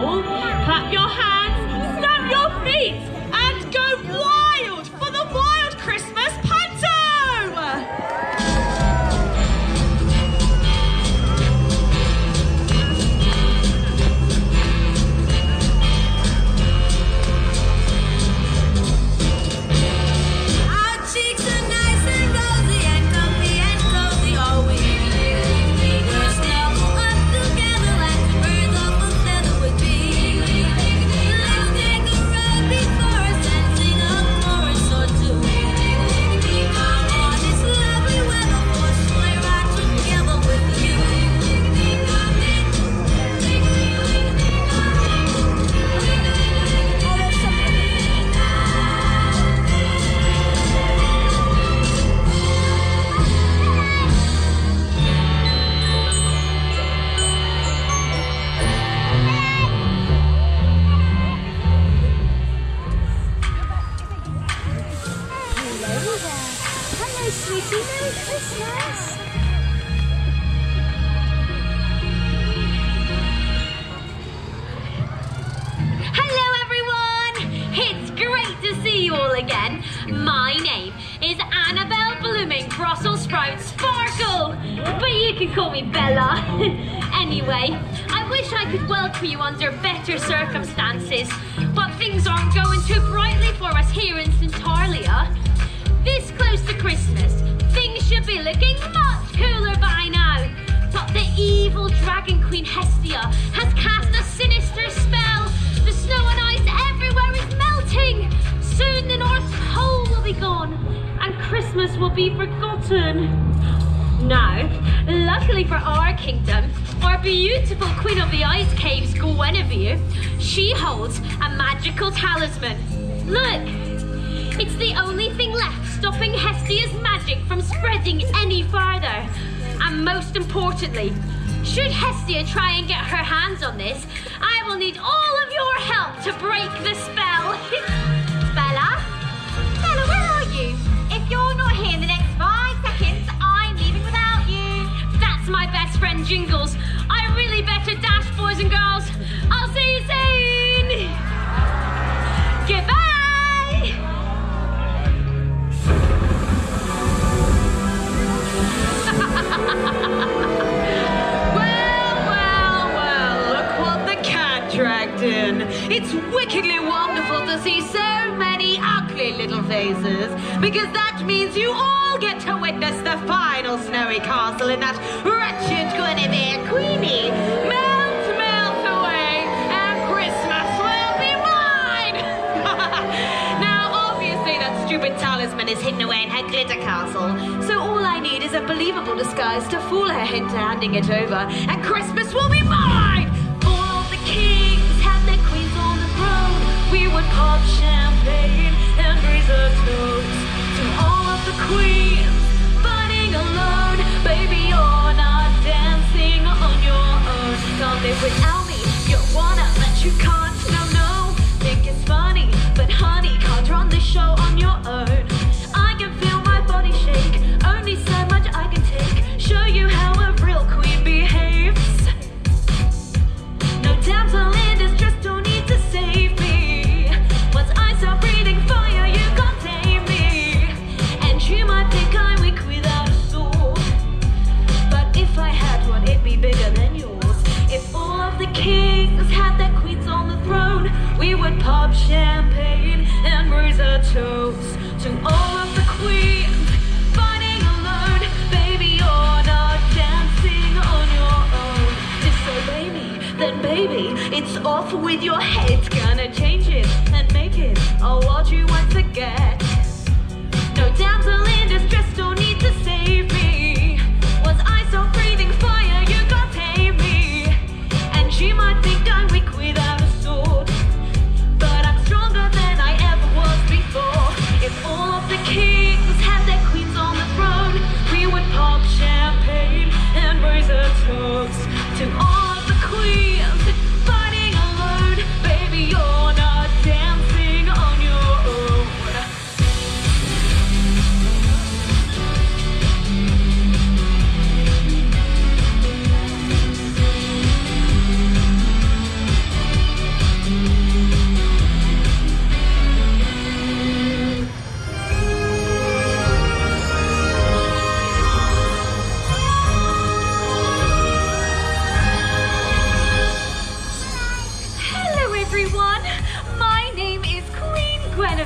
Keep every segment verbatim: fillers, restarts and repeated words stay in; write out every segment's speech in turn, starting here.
bowl, clap your hands, stamp your feet, and go wild for the Wild Christmas Panto! Our cheeks are nice and rosy and comfy and cozy, oh we Hestia has cast a sinister spell. The snow and ice everywhere is melting. Soon the North Pole will be gone and Christmas will be forgotten. Now, luckily for our kingdom, our beautiful Queen of the Ice Caves, Guinevere, she holds a magical talisman. Look, it's the only thing left stopping Hestia's magic from spreading any farther. And most importantly, should Hestia try and get her hands on this, I will need all of your help to break the spell. Bella? Bella, where are you? If you're not here in the next five seconds, I'm leaving without you. That's my best friend Jingles. I really better dash, boys and girls. I'll see you soon. Goodbye. Dragged in. It's wickedly wonderful to see so many ugly little faces, because that means you all get to witness the final snowy castle in that wretched Guinevere Queenie melt, melt away, and Christmas will be mine! Now, obviously that stupid talisman is hidden away in her glitter castle, so all I need is a believable disguise to fool her into handing it over, and Christmas will be mine! Kings have their queens on the throne. We would pop champagne and raise a toast to all of the queens fighting alone. Baby, you're not dancing on your own. Don't live without me. You're one up, but you can't. No, no. Think it's funny, but honey, can't run this show on your own. I can feel my body shake. Only so much I can take. Show you how a real queen behaves. Damsel in distress, don't need to save me. Once I start breathing fire, you can't tame me. And you might think I'm weak without a soul, but if I had one, it'd be bigger than yours. If all of the kings had their queens on the throne, we would pop champagne and raise a toast to all of the queens fighting alone. Baby, you're not dancing on your own. Disobey me, then baby, it's off with your head. Gonna change it and make it all what you once forget. No damsel in distress, don't need to save me. Once I stop breathing fire, you can't tame me. And she might think I'm weak without a sword, but I'm stronger than I ever was before. If all of the kings had their queens on the throne, we would pop champagne and raise a toast to all of the queens. Fighting alone, baby, you're not dancing on your own.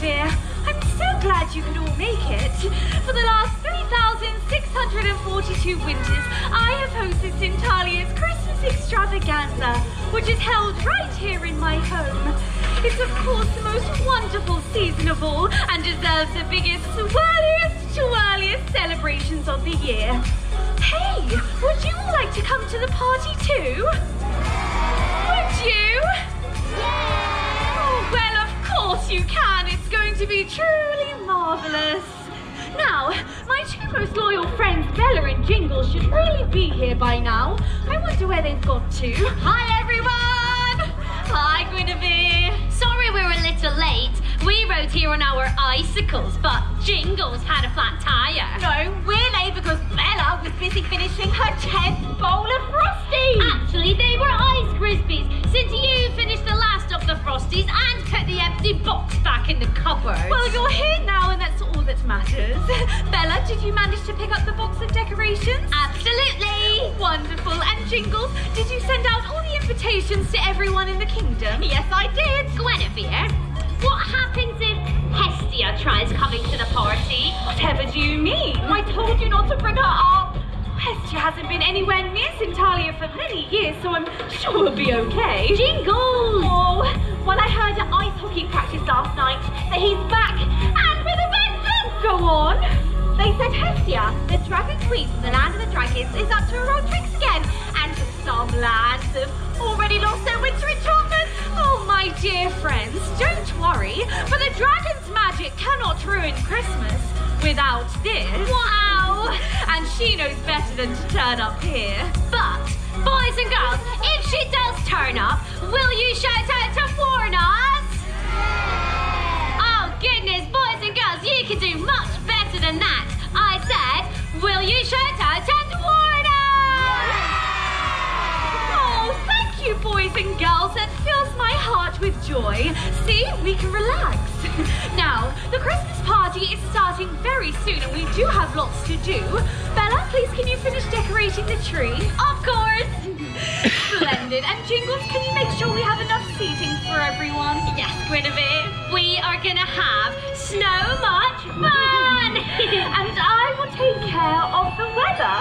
Guinevere. I'm so glad you can all make it. For the last three thousand six hundred forty-two winters, I have hosted Sintalia's Christmas extravaganza, which is held right here in my home. It's of course the most wonderful season of all and deserves the biggest, swirliest, twirliest celebrations of the year. Hey, would you all like to come to the party too? Would you? Yeah! Oh, well, of course you can. It's going to be truly marvelous. Now, my two most loyal friends, Bella and Jingles, should really be here by now. I wonder where they've gone to. Hi, everyone! Hi, Guinevere. Sorry we're a little late. We rode here on our icicles, but Jingles had a flat tire. No, we're late because Bella was busy finishing her tenth bowl of Frosties. Actually, they were ice Krispies, since you finished the last of the Frosties and put the empty box back in the cupboard. Well, you're here now and that's all that matters. Bella, did you manage to pick up the box of decorations? Absolutely. Wonderful. And Jingles, did you send out all the invitations to everyone in the kingdom? Yes, I did. Guinevere, what happens if Hestia tries coming to the party? Whatever do you mean? I told you not to bring her up. Hestia hasn't been anywhere near Centauria for many years, so I'm sure we'll be okay. Jingles! Oh, well, I heard at ice hockey practice last night that he's back and with a vengeance! Go on! They said Hestia, the dragon queen from the land of the dragons, is up to her old tricks again, and some lads have already lost their wintry charmers. Oh, my dear friends, don't worry, for the dragon's magic cannot ruin Christmas without this. Wow! And she knows better than to turn up here. But, boys and girls, if she does turn up, will you shout out to warn us? Oh, goodness, boys and girls, you can do much better than that. I said, will you shout out and warn us? Thank you, boys and girls. That fills my heart with joy. See, we can relax. Now, the Christmas party is starting very soon and we do have lots to do. Bella, please can you finish decorating the tree? Of course. Splendid. And Jingles, can you make sure we have enough seating for everyone? Yes, Guinevere. We are going to have so much fun. And I will take care of the weather.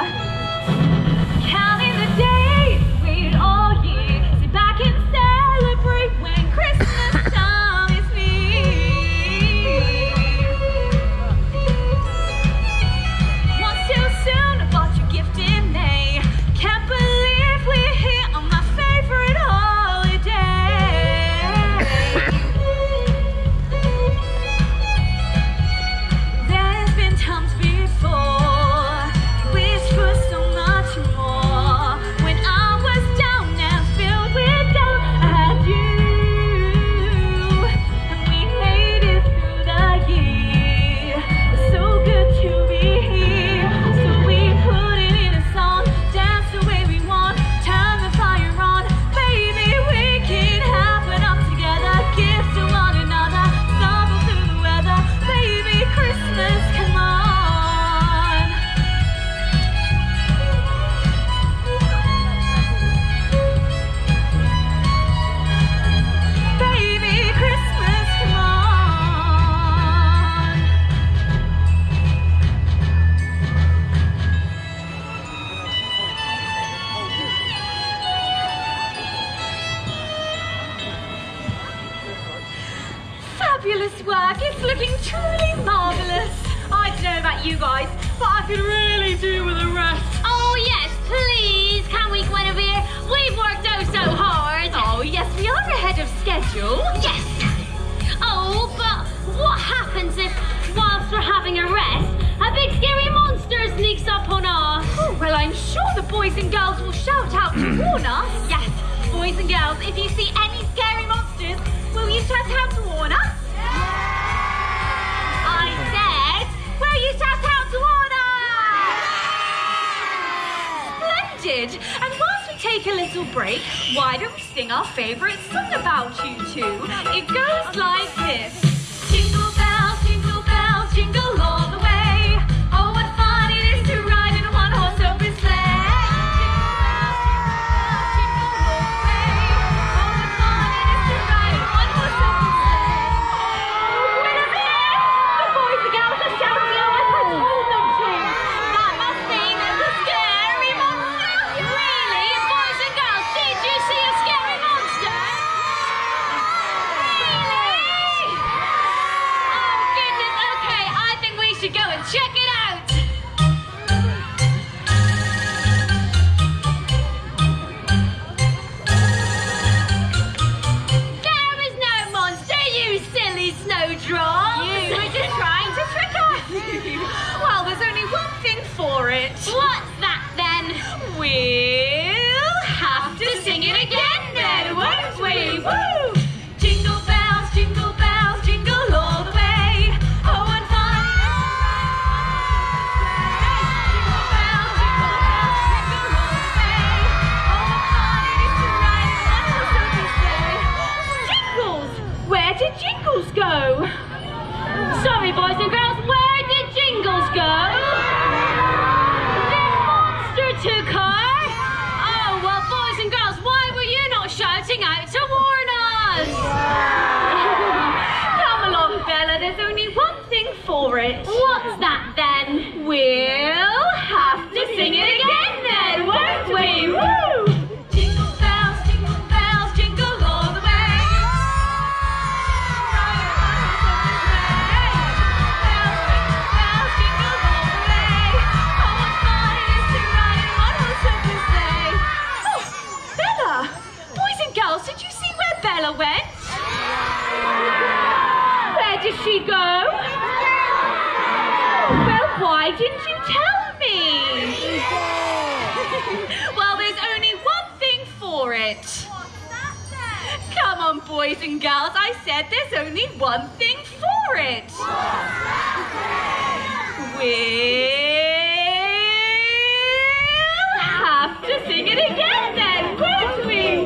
Counting the days we all back and celebrate when Christmas time is near. Once too soon, I bought your gift in May. Can't believe we're here on my favorite holiday. There's been times before, wish for so much more. When I We'll have to sing it again then, won't we? Woo! Jingle bells, jingle bells, jingle all the way. Jingle bells, jingle bells, jingle all the way. Oh, what fun it is to ride in one horse open sleigh. Oh, Bella! Boys and girls, did you see where Bella went? Where did she go? Why didn't you tell me? Well, there's only one thing for it. What's that then? Come on, boys and girls, I said there's only one thing for it. What's that then? We'll have to sing it again then, won't we?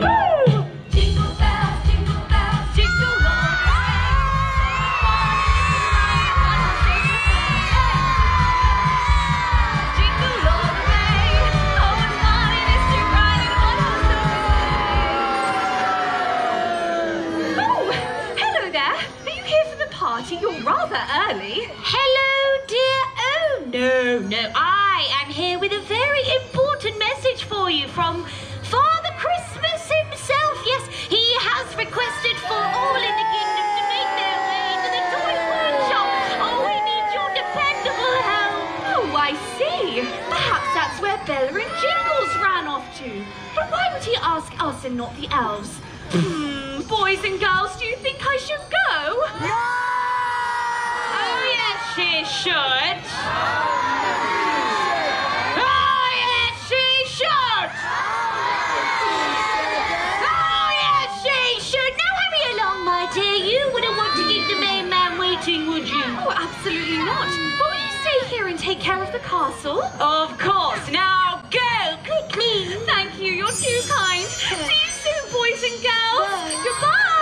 You're rather early. Hello, dear. Oh, no, no. I am here with a very important message for you from Father Christmas himself. Yes, he has requested for all in the kingdom to make their way to the toy workshop. Oh, we need your dependable help. Oh, I see. Perhaps that's where Bella and Jingles ran off to. But why would he ask us and not the elves? Hmm, boys and girls, do you think I should go? No! She should. Oh, yes, she should. Oh, yes, she should. Now hurry along, my dear. You wouldn't want to keep the main man waiting, would you? Oh, absolutely not. Will you stay here and take care of the castle? Of course. Now go quickly. Thank you. You're too kind. See you soon, boys and girls. Bye. Goodbye. Bye.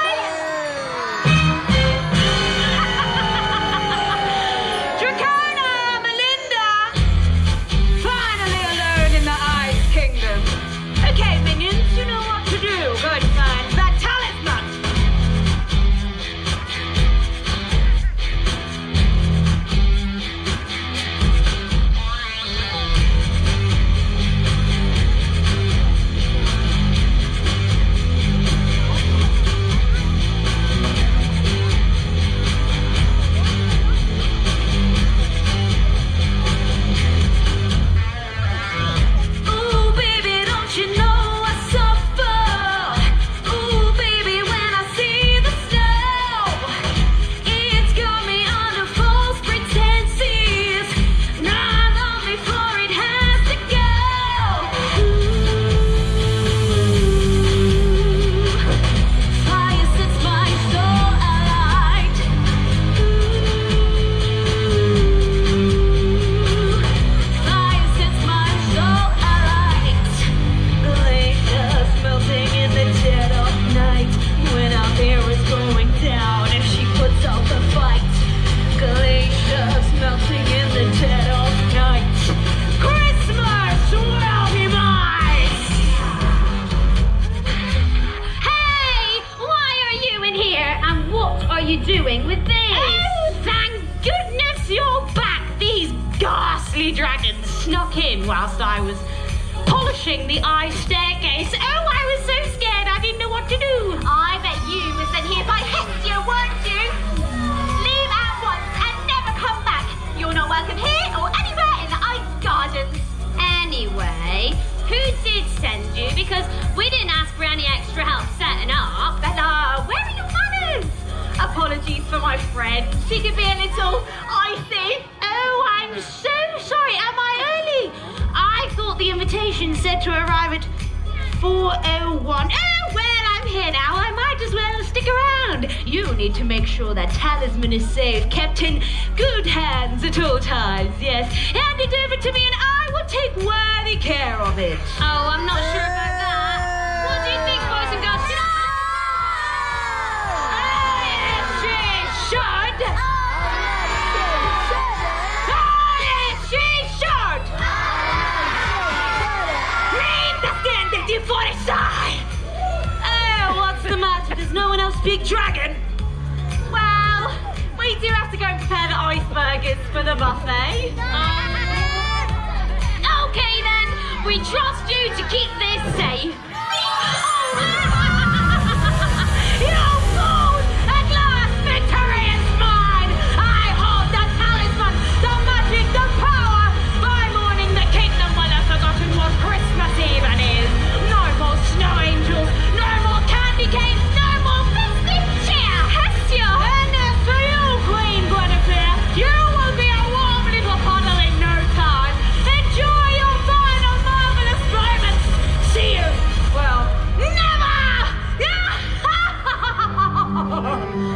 Well, we do have to go and prepare the iceburgers for the buffet. No. Um, We trust you to keep this safe. You fool! At last, victory is mine! I hold the talisman, the magic, the power! By morning, the kingdom will have forgotten what Christmas even is. No more snow angels, no more candy canes, no more festive cheer! Hestia! And as for you, Queen Guinevere, you will be a warm little puddle in no time. Enjoy your final marvelous moments. See you. Well, never!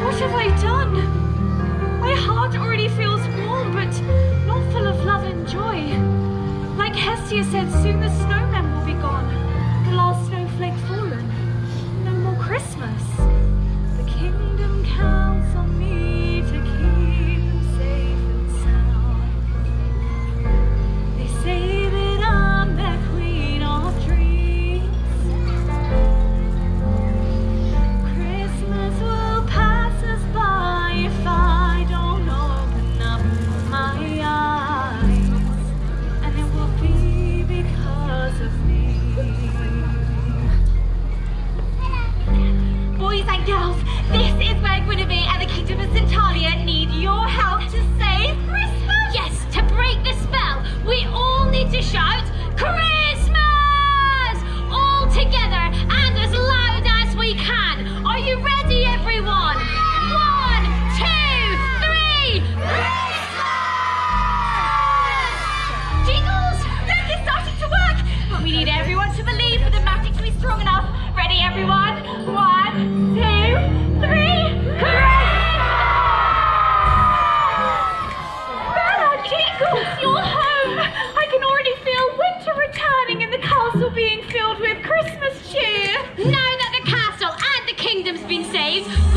What have I done? My heart already feels warm, but not full of love and joy. Like Hestia said, soon the snowman will be gone. The last snowflake fallen. No more Christmas. The kingdom counts on me to keep them safe and sound. They say that I'm their queen of dreams. Christmas will pass us by if I don't open up my eyes, and it will be because of me. Boys and girls, this is where Guinevere and the kingdom of Sintalia need your help to save Christmas. Yes, to break the spell, we all need to shout Christmas all together and as loud as we can. Are you ready, everyone? One, two, three! Christmas! Jingles, look, it's starting to work! But we need everyone to believe for the magic to be strong enough. Ready, everyone? One, two, three! Christmas! Bella, Jingles, you're home! I can already feel winter returning and the castle being filled with Christmas cheer. Now that the castle and the kingdom's been saved,